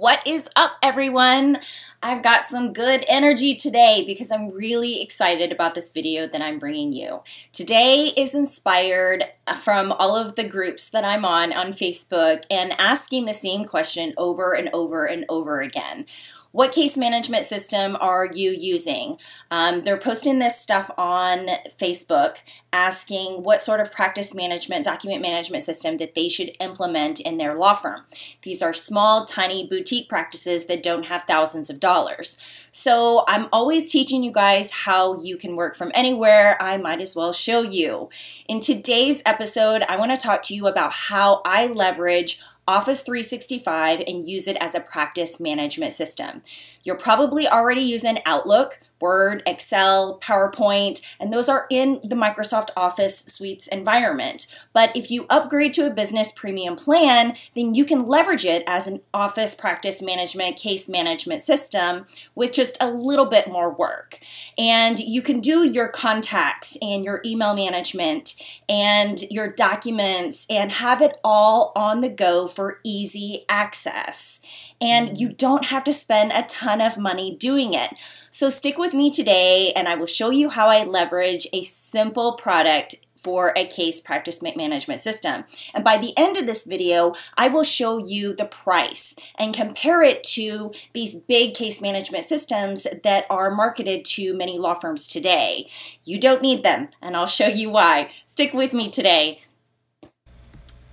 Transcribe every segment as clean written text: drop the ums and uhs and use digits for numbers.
What is up, everyone? I've got some good energy today because I'm really excited about this video that I'm bringing you. Today is inspired from all of the groups that I'm on Facebook and asking the same question over and over and over again. What case management system are you using? They're posting this stuff on Facebook asking what sort of practice management, document management system that they should implement in their law firm. These are small, tiny boutique practices that don't have thousands of dollars. So I'm always teaching you guys how you can work from anywhere. I might as well show you. In today's episode, I want to talk to you about how I leverage Office 365 and use it as a practice management system. You're probably already using Outlook, Word, Excel, PowerPoint, and those are in the Microsoft Office Suites environment. But if you upgrade to a business premium plan, then you can leverage it as an office practice management, case management system with just a little bit more work. And you can do your contacts and your email management and your documents and have it all on the go for easy access. And you don't have to spend a ton of money doing it. So stick with me today and I will show you how I leverage a simple product for a case practice management system. And by the end of this video, I will show you the price and compare it to these big case management systems that are marketed to many law firms today. You don't need them, and I'll show you why. Stick with me today.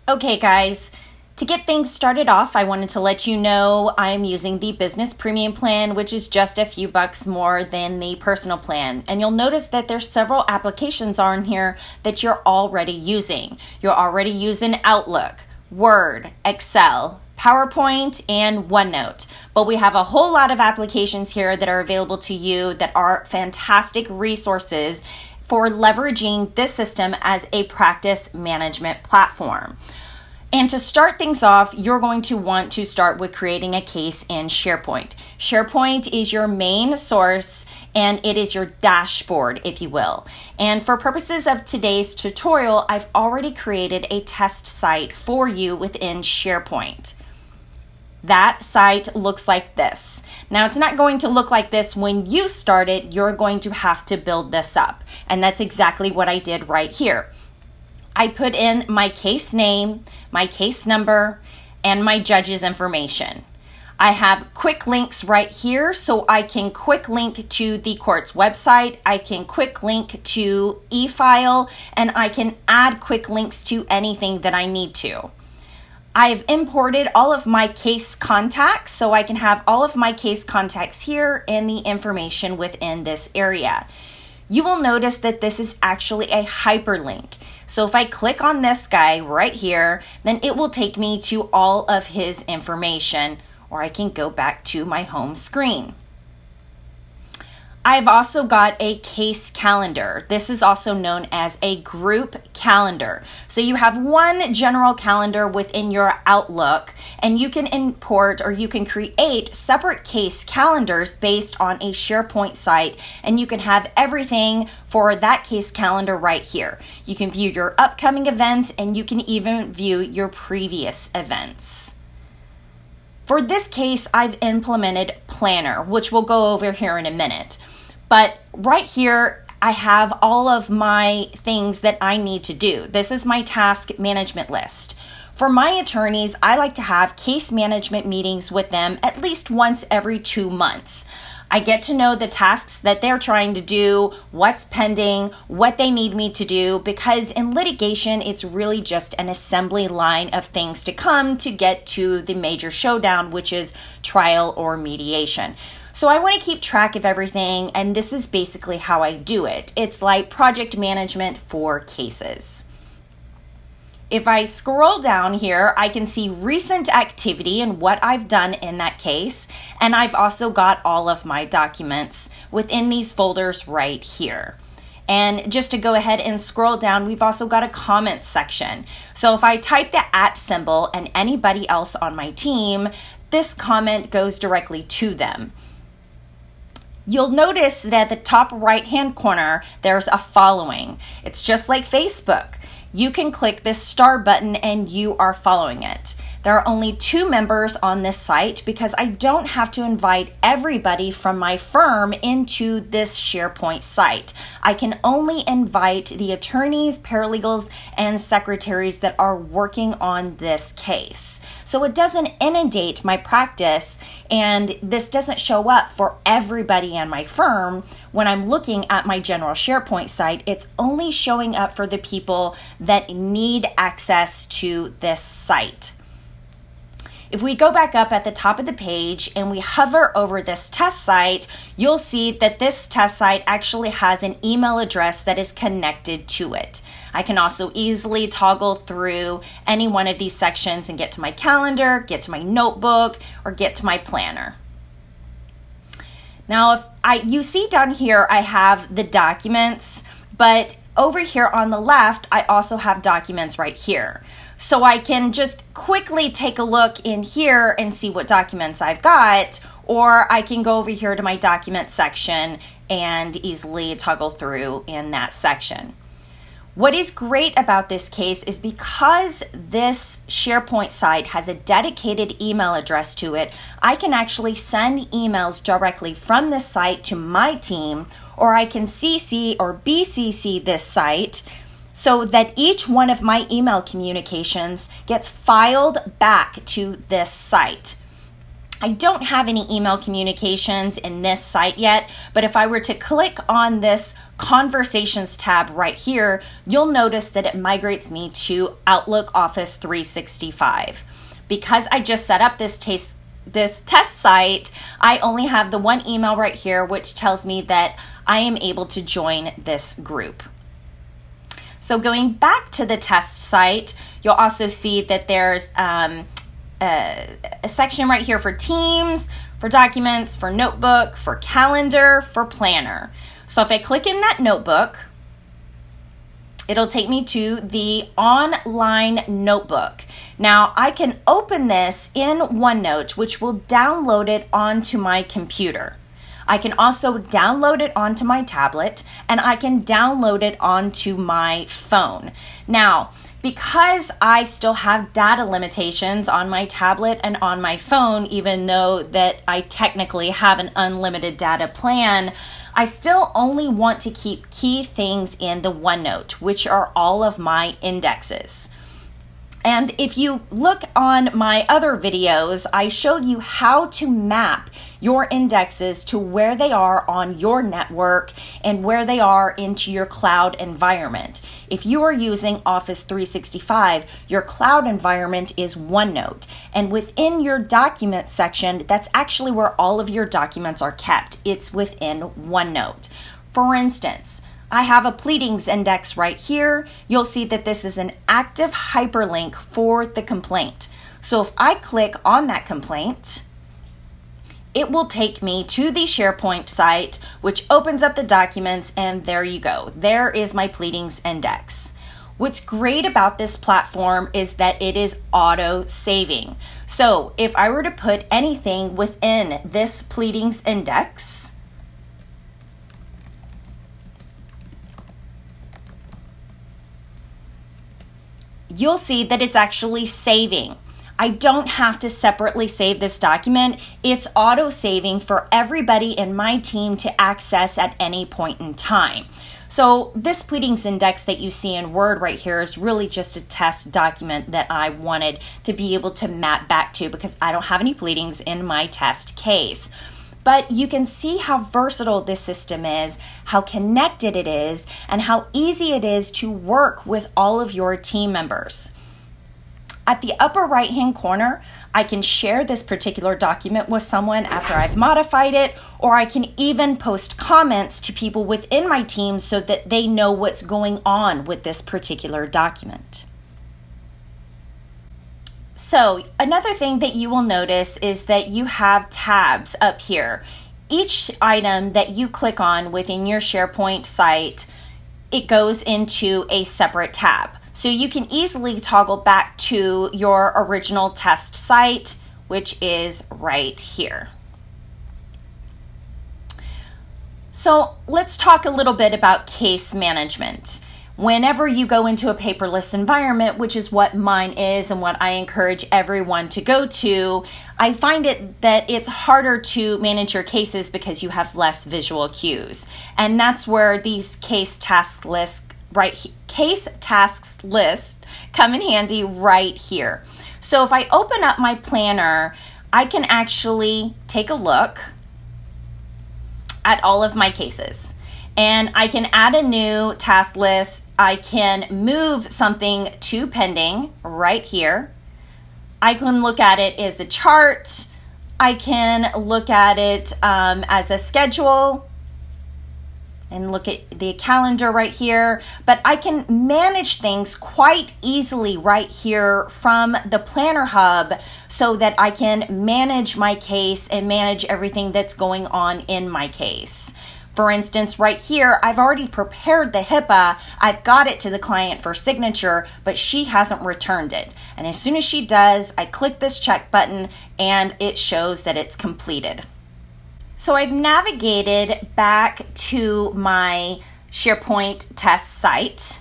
Okay, guys. To get things started off, I wanted to let you know I'm using the business premium plan, which is just a few bucks more than the personal plan. And you'll notice that there's several applications on here that you're already using. You're already using Outlook, Word, Excel, PowerPoint, and OneNote. But we have a whole lot of applications here that are available to you that are fantastic resources for leveraging this system as a practice management platform. And to start things off, you're going to want to start with creating a case in SharePoint. SharePoint is your main source and it is your dashboard, if you will. And for purposes of today's tutorial, I've already created a test site for you within SharePoint. That site looks like this. Now, it's not going to look like this when you start it. You're going to have to build this up. And that's exactly what I did right here. I put in my case name, my case number, and my judge's information. I have quick links right here, so I can quick link to the court's website, I can quick link to e-file, and I can add quick links to anything that I need to. I've imported all of my case contacts, so I can have all of my case contacts here and the information within this area. You will notice that this is actually a hyperlink. So if I click on this guy right here, then it will take me to all of his information, or I can go back to my home screen. I've also got a case calendar. This is also known as a group calendar. So you have one general calendar within your Outlook, and you can import or you can create separate case calendars based on a SharePoint site, and you can have everything for that case calendar right here. You can view your upcoming events, and you can even view your previous events. For this case, I've implemented Planner, which we'll go over here in a minute. But right here, I have all of my things that I need to do. This is my task management list. For my attorneys, I like to have case management meetings with them at least once every 2 months. I get to know the tasks that they're trying to do, what's pending, what they need me to do, because in litigation, it's really just an assembly line of things to come to get to the major showdown, which is trial or mediation. So I want to keep track of everything, and this is basically how I do it. It's like project management for cases. If I scroll down here, I can see recent activity and what I've done in that case. And I've also got all of my documents within these folders right here. And just to go ahead and scroll down, we've also got a comment section. So if I type the @ symbol and anybody else on my team, this comment goes directly to them. You'll notice that the top right-hand corner, there's a following. It's just like Facebook. You can click this star button and you are following it. There are only 2 members on this site because I don't have to invite everybody from my firm into this SharePoint site. I can only invite the attorneys, paralegals, and secretaries that are working on this case. So it doesn't inundate my practice, and this doesn't show up for everybody in my firm. When I'm looking at my general SharePoint site, it's only showing up for the people that need access to this site. If we go back up at the top of the page and we hover over this test site, you'll see that this test site actually has an email address that is connected to it. I can also easily toggle through any one of these sections and get to my calendar, get to my notebook, or get to my planner. Now, you see down here, I have the documents, but over here on the left, I also have documents right here. So I can just quickly take a look in here and see what documents I've got, or I can go over here to my document section and easily toggle through in that section. What is great about this case is because this SharePoint site has a dedicated email address to it, I can actually send emails directly from this site to my team, or I can CC or BCC this site so that each one of my email communications gets filed back to this site. I don't have any email communications in this site yet, but if I were to click on this Conversations tab right here, you'll notice that it migrates me to Outlook Office 365. Because I just set up this test site, I only have the one email right here, which tells me that I am able to join this group. So going back to the test site, you'll also see that there's a section right here for Teams, for Documents, for Notebook, for Calendar, for Planner. So if I click in that notebook, it'll take me to the online notebook. Now I can open this in OneNote, which will download it onto my computer. I can also download it onto my tablet, and I can download it onto my phone. Now, because I still have data limitations on my tablet and on my phone, even though that I technically have an unlimited data plan, I still only want to keep key things in the OneNote, which are all of my indexes. And if you look on my other videos, I show you how to map your indexes to where they are on your network and where they are into your cloud environment. If you are using Office 365, your cloud environment is OneNote. And within your document section, that's actually where all of your documents are kept. It's within OneNote. For instance, I have a pleadings index right here. You'll see that this is an active hyperlink for the complaint. So if I click on that complaint, it will take me to the SharePoint site, which opens up the documents, and there you go. There is my pleadings index. What's great about this platform is that it is auto-saving. So if I were to put anything within this pleadings index, you'll see that it's actually saving. I don't have to separately save this document. It's auto-saving for everybody in my team to access at any point in time. So this pleadings index that you see in Word right here is really just a test document that I wanted to be able to map back to because I don't have any pleadings in my test case. But you can see how versatile this system is, how connected it is, and how easy it is to work with all of your team members. At the upper right-hand corner, I can share this particular document with someone after I've modified it, or I can even post comments to people within my team so that they know what's going on with this particular document. So another thing that you will notice is that you have tabs up here. Each item that you click on within your SharePoint site, it goes into a separate tab. So you can easily toggle back to your original test site, which is right here. So let's talk a little bit about case management. Whenever you go into a paperless environment, which is what mine is and what I encourage everyone to go to, I find that it's harder to manage your cases because you have less visual cues. And that's where these case tasks list come in handy right here. So if I open up my planner, I can actually take a look at all of my cases. And I can add a new task list. I can move something to pending right here. I can look at it as a chart. I can look at it as a schedule and look at the calendar right here. But I can manage things quite easily right here from the Planner Hub so that I can manage my case and manage everything that's going on in my case. For instance, right here, I've already prepared the HIPAA. I've got it to the client for signature, but she hasn't returned it. And as soon as she does, I click this check button and it shows that it's completed. So I've navigated back to my SharePoint test site,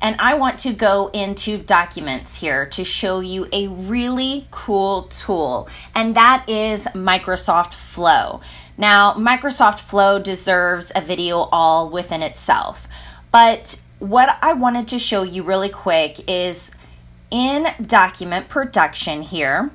and I want to go into Documents here to show you a really cool tool, and that is Microsoft Flow. Now, Microsoft Flow deserves a video all within itself, but what I wanted to show you really quick is in document production here,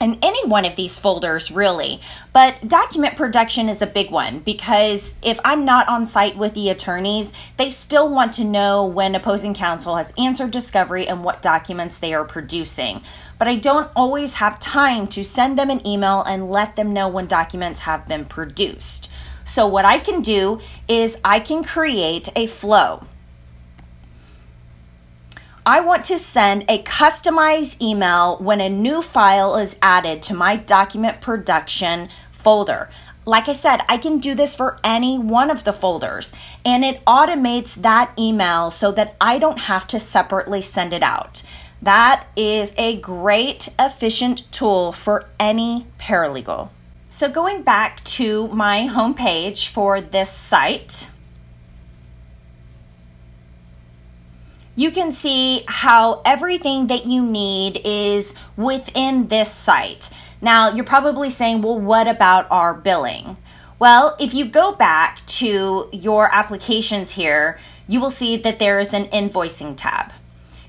and any one of these folders really, but document production is a big one because if I'm not on site with the attorneys, they still want to know when opposing counsel has answered discovery and what documents they are producing. But I don't always have time to send them an email and let them know when documents have been produced. So what I can do is I can create a flow. I want to send a customized email when a new file is added to my document production folder. Like I said, I can do this for any one of the folders, and it automates that email so that I don't have to separately send it out. That is a great, efficient tool for any paralegal. So going back to my homepage for this site, you can see how everything that you need is within this site. Now, you're probably saying, well, what about our billing? Well, if you go back to your applications here, you will see that there is an invoicing tab.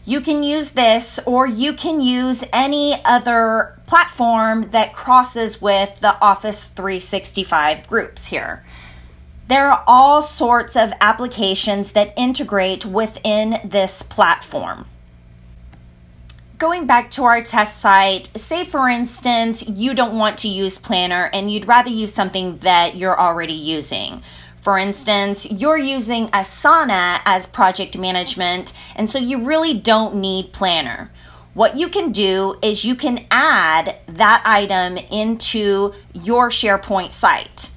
You can use this, or you can use any other platform that crosses with the Office 365 groups here. There are all sorts of applications that integrate within this platform. Going back to our test site, say for instance, you don't want to use Planner and you'd rather use something that you're already using. For instance, you're using Asana as project management, and so you really don't need Planner. What you can do is you can add that item into your SharePoint site.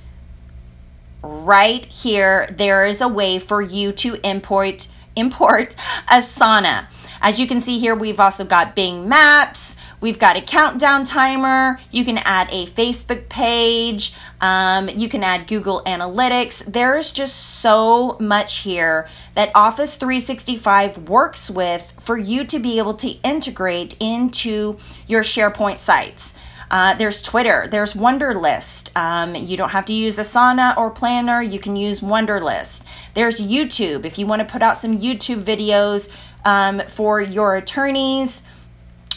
Right here, there is a way for you to import Asana. As you can see here, we've also got Bing Maps, we've got a countdown timer, you can add a Facebook page, you can add Google Analytics. There is just so much here that Office 365 works with for you to be able to integrate into your SharePoint sites. There's Twitter, there's Wunderlist. You don't have to use Asana or Planner, you can use Wunderlist. There's YouTube, if you want to put out some YouTube videos for your attorneys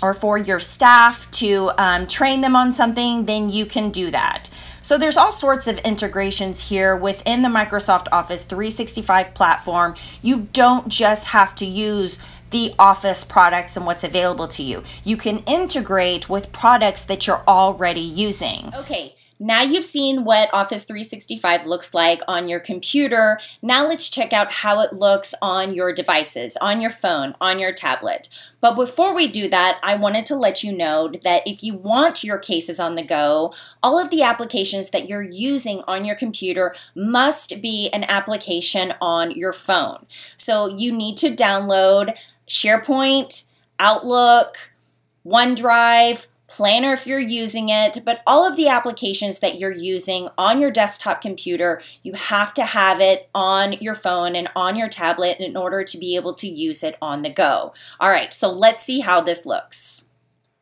or for your staff to train them on something, then you can do that. So there's all sorts of integrations here within the Microsoft Office 365 platform. You don't just have to use the Office products and what's available to you. You can integrate with products that you're already using. Okay, now you've seen what Office 365 looks like on your computer. Now let's check out how it looks on your devices, on your phone, on your tablet. But before we do that, I wanted to let you know that if you want your cases on the go, all of the applications that you're using on your computer must be an application on your phone. So you need to download SharePoint, Outlook, OneDrive, Planner if you're using it, but all of the applications that you're using on your desktop computer, you have to have it on your phone and on your tablet in order to be able to use it on the go. All right, so let's see how this looks.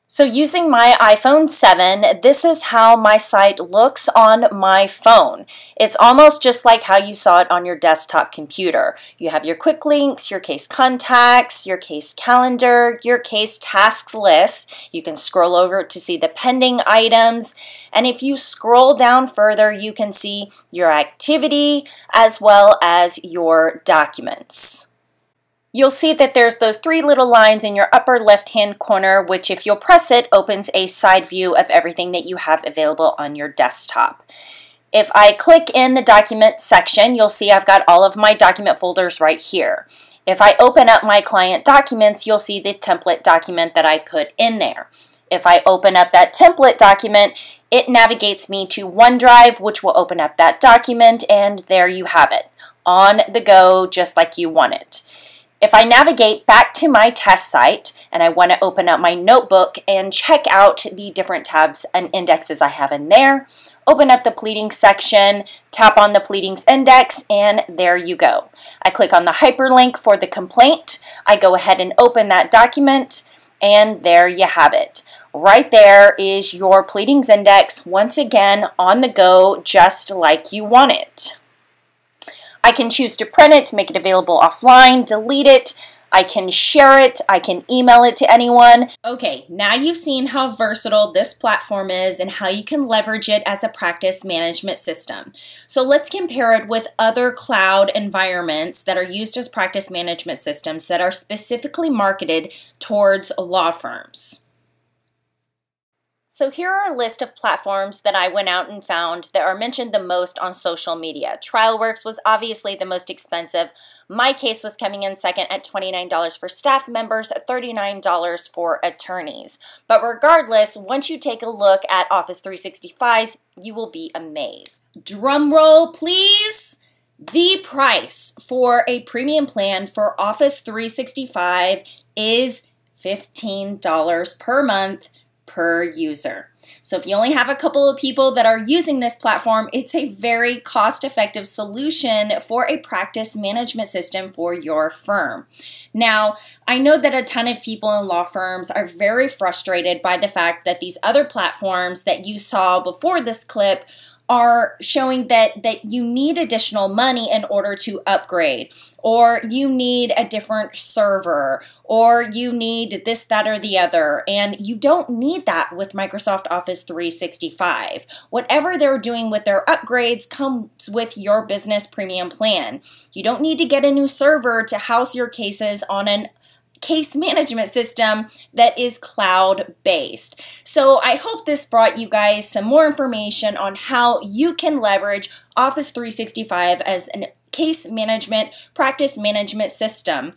So using my iPhone 7, this is how my site looks on my phone. It's almost just like how you saw it on your desktop computer. You have your quick links, your case contacts, your case calendar, your case tasks list. You can scroll over to see the pending items. And if you scroll down further, you can see your activity as well as your documents. You'll see that there's those three little lines in your upper left-hand corner, which if you'll press it, opens a side view of everything that you have available on your desktop. If I click in the document section, you'll see I've got all of my document folders right here. If I open up my client documents, you'll see the template document that I put in there. If I open up that template document, it navigates me to OneDrive, which will open up that document, and there you have it. On the go, just like you want it. If I navigate back to my test site and I want to open up my notebook and check out the different tabs and indexes I have in there, open up the pleadings section, tap on the pleadings index, and there you go. I click on the hyperlink for the complaint, I go ahead and open that document, and there you have it. Right there is your pleadings index, once again on the go, just like you want it. I can choose to print it, make it available offline, delete it, I can share it, I can email it to anyone. Okay, now you've seen how versatile this platform is and how you can leverage it as a practice management system. So let's compare it with other cloud environments that are used as practice management systems that are specifically marketed towards law firms. So here are a list of platforms that I went out and found that are mentioned the most on social media. TrialWorks was obviously the most expensive. MyCase was coming in second at $29 for staff members, $39 for attorneys. But regardless, once you take a look at Office 365, you will be amazed. Drum roll, please. The price for a premium plan for Office 365 is $15 per month per user. So if you only have a couple of people that are using this platform, it's a very cost-effective solution for a practice management system for your firm. Now, I know that a ton of people in law firms are very frustrated by the fact that these other platforms that you saw before this clip are showing that you need additional money in order to upgrade, or you need a different server, or you need this, that, or the other, and you don't need that with Microsoft Office 365. Whatever they're doing with their upgrades comes with your business premium plan. You don't need to get a new server to house your cases on an case management system that is cloud-based. So I hope this brought you guys some more information on how you can leverage Office 365 as a case management, practice management system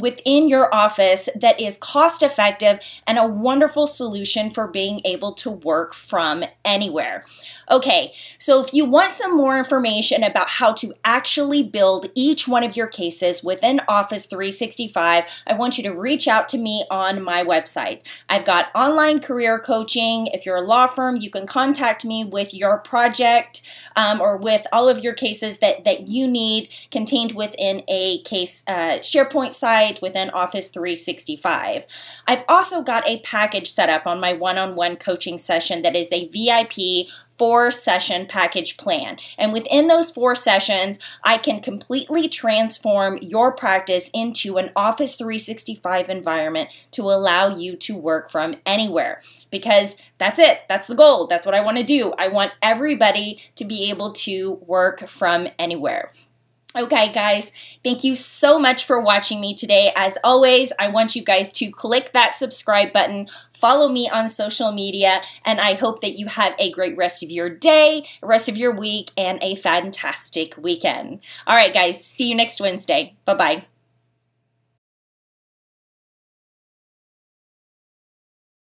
within your office that is cost-effective and a wonderful solution for being able to work from anywhere. Okay, so if you want some more information about how to actually build each one of your cases within Office 365, I want you to reach out to me on my website. I've got online career coaching. If you're a law firm, you can contact me with your project or with all of your cases that you need contained within a case SharePoint site within Office 365. I've also got a package set up on my one-on-one coaching session that is a VIP 4-session package plan. And within those 4 sessions, I can completely transform your practice into an Office 365 environment to allow you to work from anywhere. Because that's it. That's the goal. That's what I want to do. I want everybody to be able to work from anywhere. Okay, guys, thank you so much for watching me today. As always, I want you guys to click that subscribe button, follow me on social media, and I hope that you have a great rest of your day, rest of your week, and a fantastic weekend. All right, guys, see you next Wednesday. Bye-bye.